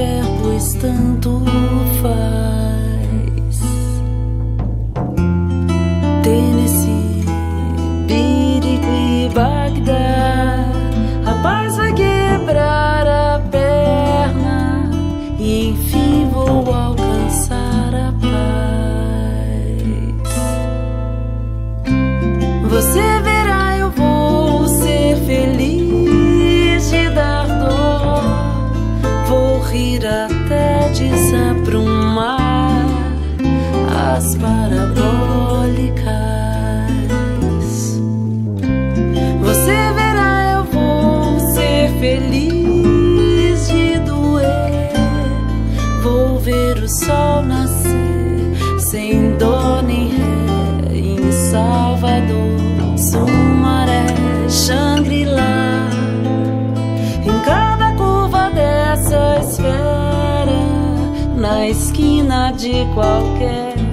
quer, pois tanto faz. Tennessee, Birigui, Bagdá, a paz vai quebrar a perna e enfim vou alcançar a paz. Você verá, eu vou ser feliz de dar dor, vou rir até desabrumar as parabólicas. Você verá, eu vou ser feliz de doer, vou ver o sol nascer sem dor nem ré em Salvador, Sumaré, Shangri-La. Em cada curva dessa esfera, na esquina de qualquer